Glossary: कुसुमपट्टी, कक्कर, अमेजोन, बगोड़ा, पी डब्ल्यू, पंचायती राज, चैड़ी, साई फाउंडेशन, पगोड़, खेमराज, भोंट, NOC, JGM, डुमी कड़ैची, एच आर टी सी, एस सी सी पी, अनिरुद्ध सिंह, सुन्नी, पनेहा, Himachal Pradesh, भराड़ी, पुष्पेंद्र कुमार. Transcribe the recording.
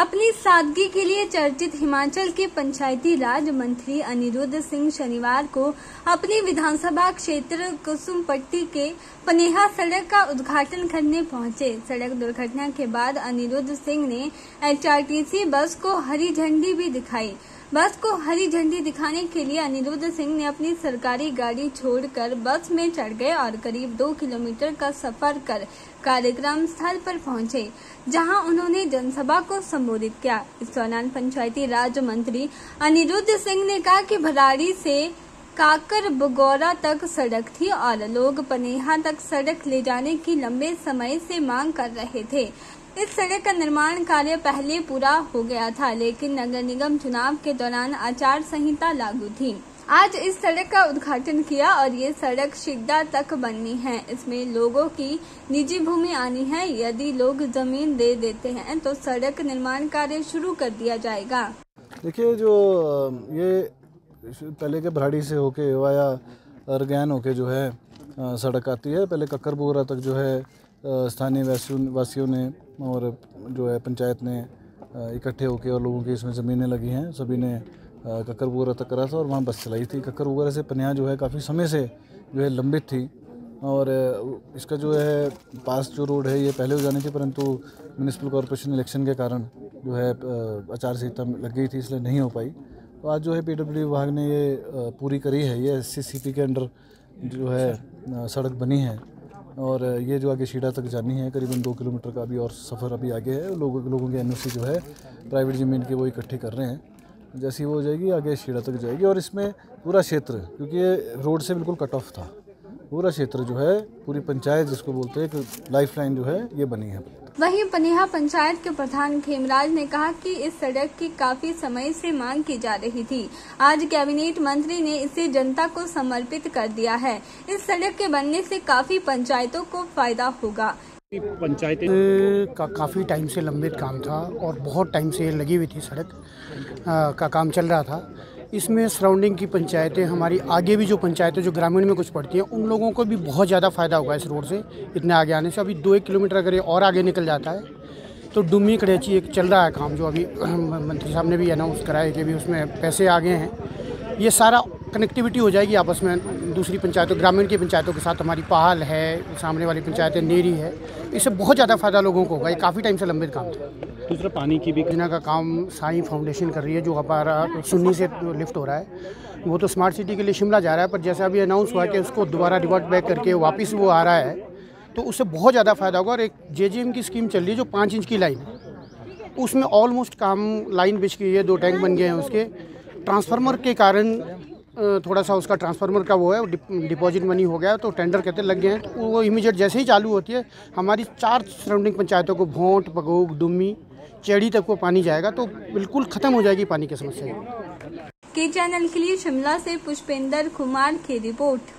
अपनी सादगी के लिए चर्चित हिमाचल के पंचायती राज मंत्री अनिरुद्ध सिंह शनिवार को अपने विधानसभा क्षेत्र कुसुमपट्टी के पनेहा सड़क का उद्घाटन करने पहुंचे। सड़क दुर्घटना के बाद अनिरुद्ध सिंह ने HRTC बस को हरी झंडी भी दिखाई। बस को हरी झंडी दिखाने के लिए अनिरुद्ध सिंह ने अपनी सरकारी गाड़ी छोड़कर बस में चढ़ गए और करीब 2 किलोमीटर का सफर कर कार्यक्रम स्थल पर पहुंचे, जहां उन्होंने जनसभा को संबोधित किया। इस दौरान पंचायती राज मंत्री अनिरुद्ध सिंह ने कहा कि भराड़ी से कक्कर बगोड़ा तक सड़क थी और लोग पनेहा तक सड़क ले जाने की लंबे समय से मांग कर रहे थे। इस सड़क का निर्माण कार्य पहले पूरा हो गया था, लेकिन नगर निगम चुनाव के दौरान आचार संहिता लागू थी। आज इस सड़क का उद्घाटन किया और ये सड़क शिद्दा तक बननी है। इसमें लोगों की निजी भूमि आनी है। यदि लोग जमीन दे देते हैं तो सड़क निर्माण कार्य शुरू कर दिया जाएगा। देखिए, जो ये पहले के भराड़ी से होके या अर्गैन होके जो है सड़क आती है, पहले कक्कर बोरा तक जो है स्थानीय वासियों ने और जो है पंचायत ने इकट्ठे होके और लोगों की इसमें ज़मीनें लगी हैं, सभी ने कक्कर बोरा तक करा था और वहाँ बस चलाई थी। कक्कर बोरा से पनेहा जो है काफ़ी समय से जो है लंबित थी और इसका जो है पास जो रोड है ये पहले हो जानी थी, परंतु म्यूनिसिपल कॉरपोरेशन इलेक्शन के कारण जो है आचार संहिता लग गई थी, इसलिए नहीं हो पाई। तो आज जो है PW विभाग ने ये पूरी करी है। ये SCCP के अंडर जो है सड़क बनी है और ये जो आगे शिडा तक जानी है, करीबन 2 किलोमीटर का अभी और सफ़र अभी आगे है। लोगों के NOC जो है प्राइवेट जमीन की वो इकट्ठी कर रहे हैं, जैसी वो हो जाएगी आगे शिड़ा तक जाएगी। और इसमें पूरा क्षेत्र, क्योंकि ये रोड से बिल्कुल कट ऑफ था, पूरा क्षेत्र जो है पूरी पंचायत जिसको बोलते हैं एक लाइफलाइन जो है ये बनी है। वहीं पनेहा पंचायत के प्रधान खेमराज ने कहा कि इस सड़क की काफी समय से मांग की जा रही थी। आज कैबिनेट मंत्री ने इसे जनता को समर्पित कर दिया है। इस सड़क के बनने से काफी पंचायतों को फायदा होगा। पंचायतें का काफ़ी टाइम से लंबित काम था और बहुत टाइम से लगी हुई थी, सड़क का काम चल रहा था। इसमें सराउंडिंग की पंचायतें, हमारी आगे भी जो पंचायतें जो ग्रामीण में कुछ पड़ती हैं, उन लोगों को भी बहुत ज़्यादा फायदा होगा इस रोड से। इतने आगे आने से अभी 2-1 किलोमीटर अगर ये और आगे निकल जाता है तो डुमी कड़ैची एक चल रहा है काम, जो अभी मंत्री साहब ने भी अनाउंस कराया कि अभी उसमें पैसे आ गए हैं। ये सारा कनेक्टिविटी हो जाएगी आपस में, दूसरी पंचायतों, ग्रामीण की पंचायतों के साथ। हमारी पहाल है, सामने वाली पंचायतें नेरी है, इससे बहुत ज़्यादा फायदा लोगों को होगा। ये काफ़ी टाइम से लंबित काम था। दूसरा पानी की भी योजना का काम साई फाउंडेशन कर रही है, जो हमारा सुन्नी से लिफ्ट हो रहा है। वो तो स्मार्ट सिटी के लिए शिमला जा रहा है, पर जैसा अभी अनाउंस हुआ कि उसको दोबारा रिवर्ट बैक करके वापस वो आ रहा है, तो उससे बहुत ज़्यादा फायदा होगा। और एक JGM की स्कीम चल रही है, जो 5 इंच की लाइन है, उसमें ऑलमोस्ट काम लाइन बिछ गई है, 2 टैंक बन गए हैं उसके। ट्रांसफार्मर के कारण थोड़ा सा उसका ट्रांसफार्मर का वो है, डिपॉजिट मनी हो गया, तो टेंडर कहते लग गए हैं। तो वो इमीडिएट जैसे ही चालू होती है, हमारी 4 सराउंडिंग पंचायतों को, भोंट, पगोड़, डुमी, चैड़ी तक वो पानी जाएगा, तो बिल्कुल ख़त्म हो जाएगी पानी की समस्या। के चैनल के लिए शिमला से पुष्पेंद्र कुमार की रिपोर्ट।